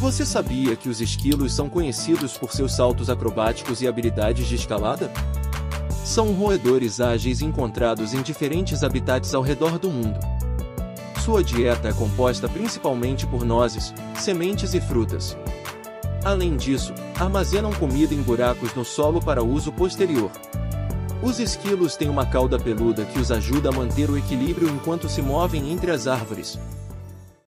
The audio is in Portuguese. Você sabia que os esquilos são conhecidos por seus saltos acrobáticos e habilidades de escalada? São roedores ágeis encontrados em diferentes habitats ao redor do mundo. Sua dieta é composta principalmente por nozes, sementes e frutas. Além disso, armazenam comida em buracos no solo para uso posterior. Os esquilos têm uma cauda peluda que os ajuda a manter o equilíbrio enquanto se movem entre as árvores.